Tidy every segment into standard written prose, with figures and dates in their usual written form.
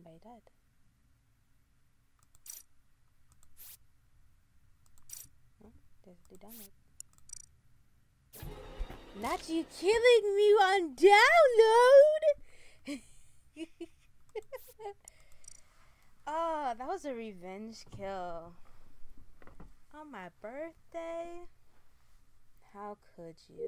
na edad. There's the download. Not you killing me on download. Oh, that was a revenge kill on my birthday. How could you?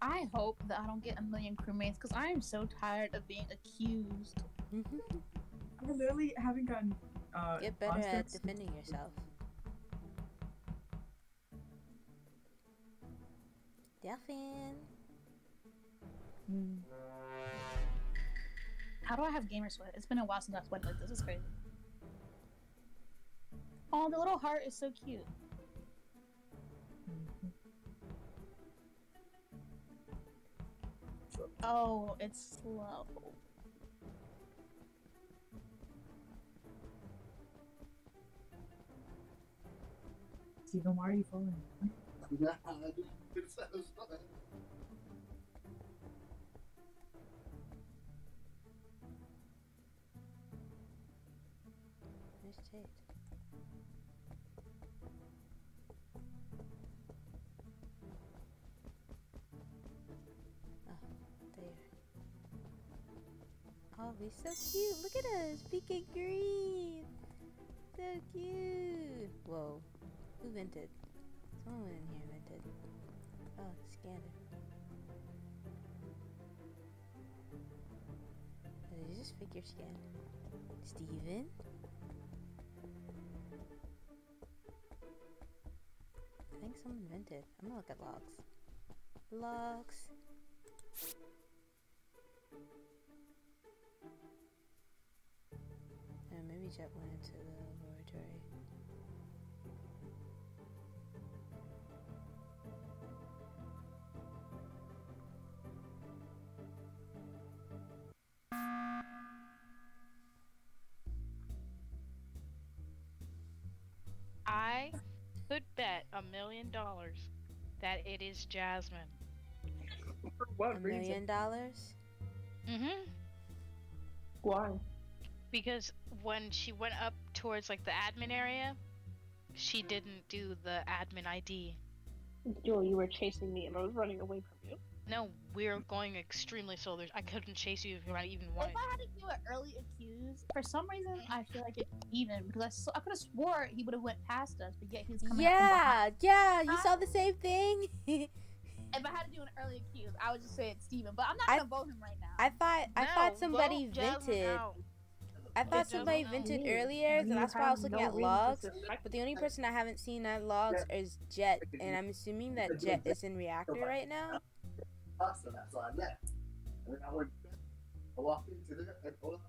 I hope that I don't get a million crewmates because I am so tired of being accused. I literally haven't gotten. Get better at defending yourself. Delphine. How do I have gamer sweat? It's been a while since I've sweated like this. It's crazy. Oh, the little heart is so cute. Oh, it's slow. Steven, why are you falling? Oh, we're so cute. Look at us, pink and green. So cute. Whoa. Who vented? Someone went in here and vented. Oh, scanner. Did you just figure scan? Steven? I think someone vented. I'm gonna look at logs. Logs. Maybe Jet went into the laboratory. I could bet $1 million that it is Jasmine. For what reason? $1 million? Mm-hmm. Why? Because when she went up towards like the admin area, she didn't do the admin ID. Yo, you were chasing me and I was running away from you. No, we were going extremely slow. I couldn't chase you if you even wanted. If I had to do an early accuse, for some reason I feel like it's even because I could have swore he would have went past us, but yet he's coming. Yeah, yeah, you saw the same thing. If I had to do an early accuse, I would just say it's Steven, but I'm not gonna vote him right now. I thought somebody vented. I thought somebody vented earlier, so that's why I was looking at logs, but the only person I haven't seen at logs is Jet, and I'm assuming that Jet is in reactor right now. Awesome, that's why I left. And then I walked into there and all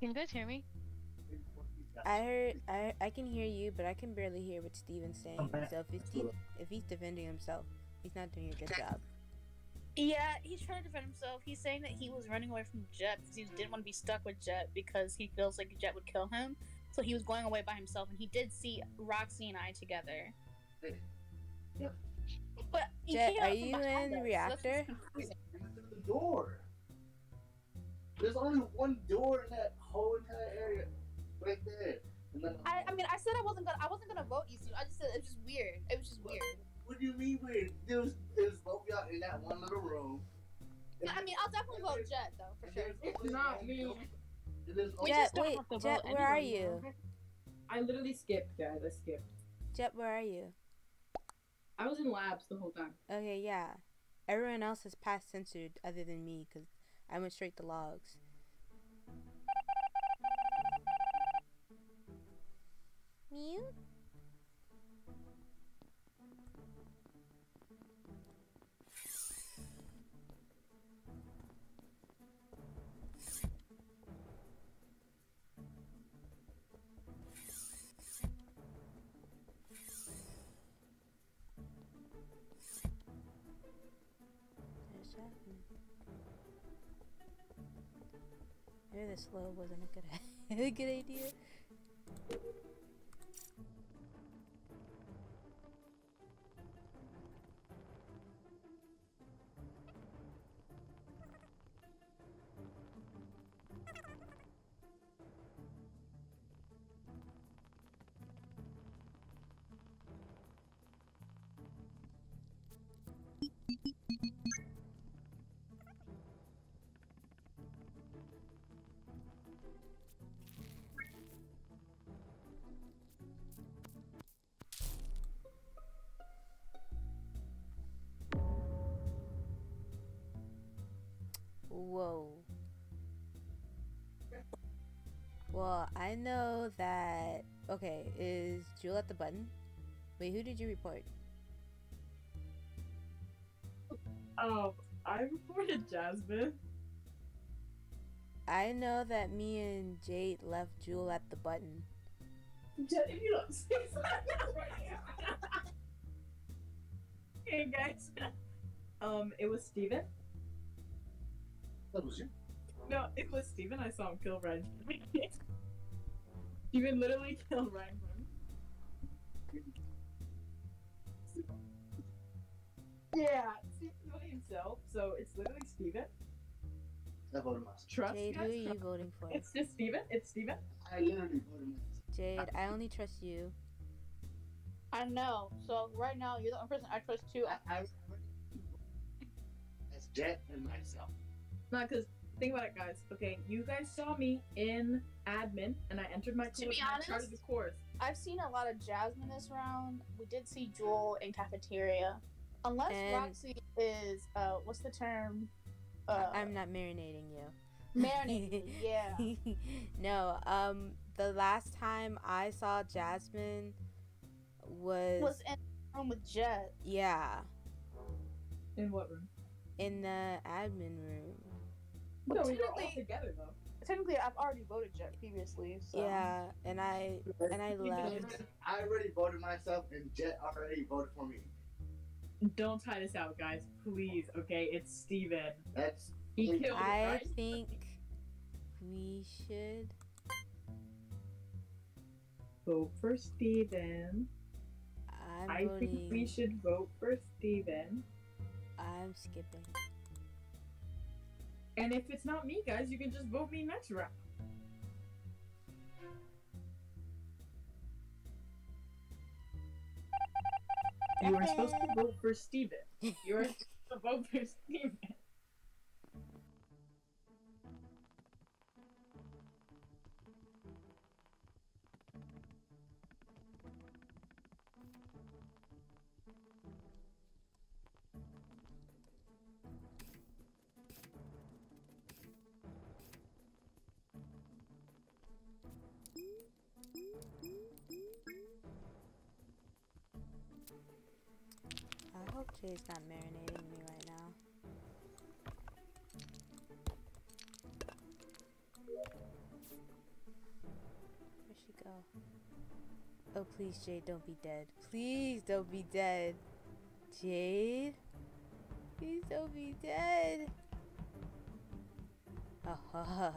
can you guys hear me? I can hear you, but I can barely hear what Steven's saying. So if he's defending himself, he's not doing a good job. Yeah, he's trying to defend himself. He's saying that he was running away from Jet because he didn't want to be stuck with Jet because he feels like Jet would kill him. So he was going away by himself, and he did see Roxy and I together. Yep. But Jet, are you in the reactor? There's the door. There's only one door in that whole entire area, right there. And then I mean, I said I wasn't gonna vote you, I just said it was just weird. It was just weird. What do you mean weird? There's both y'all in that one little room. Yeah, I mean, I'll definitely vote Jet though, for sure. It's not me. Jet, wait, Jet, where are you? I literally skipped, guys. I skipped. Jet, where are you? I was in labs the whole time. Okay, yeah. Everyone else has past censored other than me because I went straight to logs. Mew? Maybe the slow wasn't a good idea. Whoa. Well, I know that... Okay, is Jewel at the button? Wait, who did you report? I reported Jasmine. I know that me and Jade left Jewel at the button. If you don't say something right now. Hey guys. It was Steven. That was you? No, it was Steven. I saw him kill Ryan. Steven literally killed Ryan. Yeah, Steven killed himself, so it's literally Steven. I voted myself. Trust Jade, who are you voting for? It's just Steven. It's Steven. I literally voted myself. Jade, I only trust you. I know. So right now, you're the only person I trust too. I as Jet and myself. Not because. Think about it, guys. Okay, you guys saw me in admin, and I entered my course. To be honest, and I started the course. I've seen a lot of Jasmine this round. We did see Jewel in cafeteria, unless and Roxy is what's the term? I'm not marinating you. Marinating, yeah. No, the last time I saw Jasmine was in the room with Jet. Yeah. In what room? In the admin room. No, we were all together though. Technically, I've already voted Jet previously. So. Yeah, and I left. I already voted myself, and Jet already voted for me. Don't tie this out, guys, please. Okay, it's Steven. That's he killed. I think we should vote for Steven. I think we should vote for Steven. I'm skipping. And if it's not me, guys, you can just vote me next round. You are supposed to vote for Steven. You are supposed to vote for Steven. I hope Jay's not marinating me right now. Where'd she go? Oh, please, Jay, don't be dead. Please don't be dead. Jade? Please don't be dead. Oh,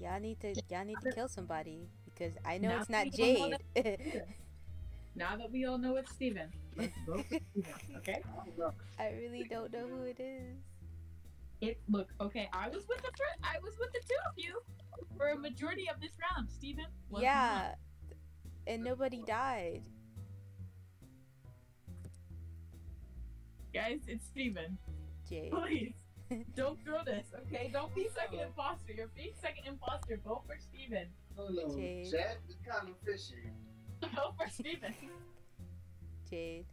Y'all need to kill somebody because I know now it's not Jade. Now that we all know it's Steven, let's vote for Steven, okay? I really don't know who it is. Okay, I was with the two of you for a majority of this round, Steven. Yeah, and nobody died. Guys, it's Steven. Jade. Please. Don't throw this, okay? Don't be second imposter. You're being second imposter. Vote for Steven. Hello, Jade. Jade is kind of fishy. Vote for Steven. Jade.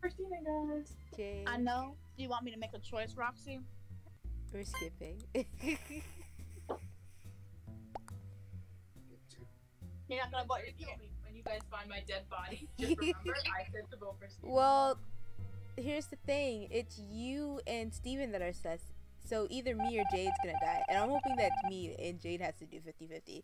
For Steven, guys. Jade. I know. Do you want me to make a choice, Roxy? We're skipping. You're not gonna vote. You're me when you guys find my dead body. Just remember, I said to vote for Steven. Well, here's the thing. It's you and Steven that are sus. So either me or Jade's gonna die. And I'm hoping that me and Jade has to do 50-50.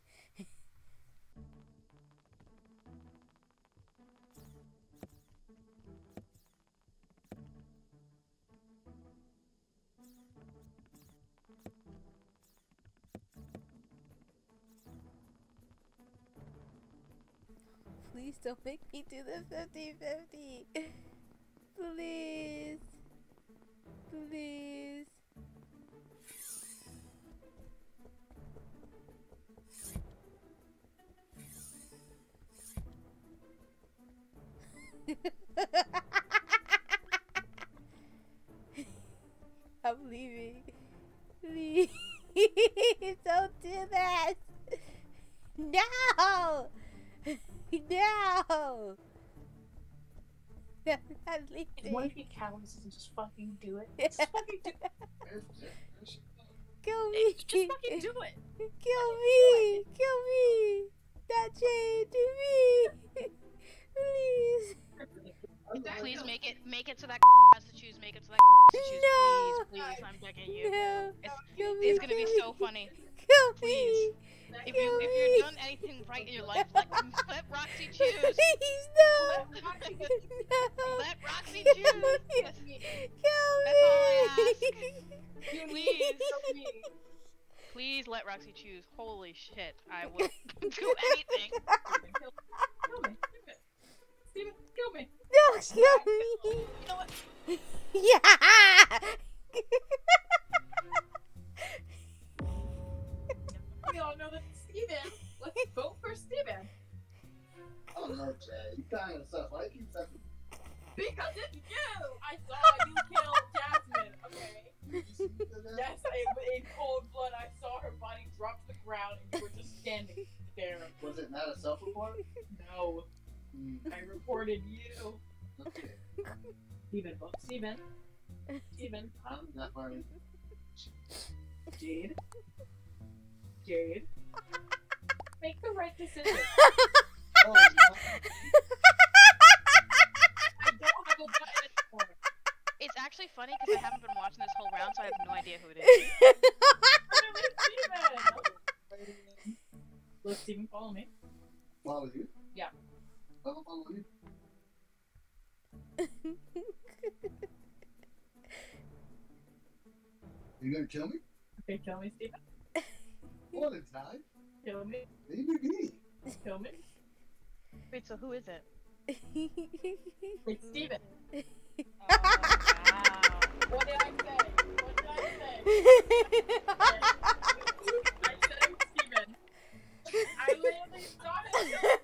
Please don't make me do the 50-50. Please. Please. I No! What if you cowards and just fucking do it? Just fucking do it. Kill me! Just fucking do it! Kill me! Kill me! That chain to me! Please! Please make it to that has to choose. Make it to that has to choose. No. Please, please, I'm begging you. No. It's gonna be so funny. Kill please. Me. If you've done anything right in your life, let Roxy choose. Please, no. Let Roxy choose. Kill me. That's all I ask. Please, help me. Please let Roxy choose. Holy shit, I will do anything. Kill me. Steven, kill me. No, kill me. You know what? Yeah. We all know that it's Steven. Let's vote for Steven. Oh no, Jay, you dying and stuff. Why do you keep that? Because it's you. I saw you kill Jasmine. Okay. Did you see that? Yes, in cold blood, I saw her body drop to the ground, and we were just standing there. Was it not a self-report? No. I reported you. Okay. Steven. I'm not worried. Jade. Make the right decision. Oh, no. I don't have a button anymore. It's actually funny because I haven't been watching this whole round, so I have no idea who it is. Steven. Look, Steven, follow me. Follow you? Yeah. You gonna kill me? Okay, kill me, Steven. All the time? Kill me. Maybe. Kill me. Wait, so who is it? It's Steven. Oh, wow. What did I say? I said it was Steven. I literally started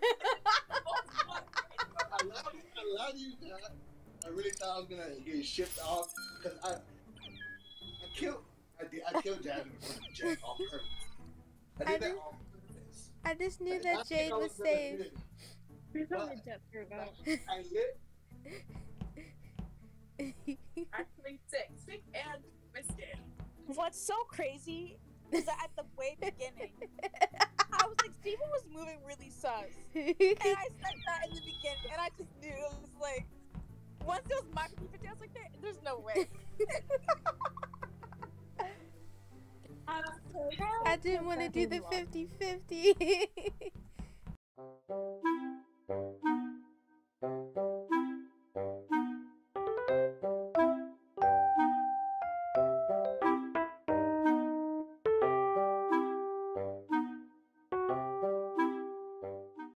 I really thought I was gonna get shipped off because I killed Jasmine with Jade on purpose. I did that on purpose. I just knew that Jade was safe. Actually, sick and twisted. What's so crazy is that at the way beginning, I was like, Steven was moving really sus. And I said that in the beginning, and I just knew it was like, once it was my computer, I was like, there's no way. I didn't want to do the 50-50.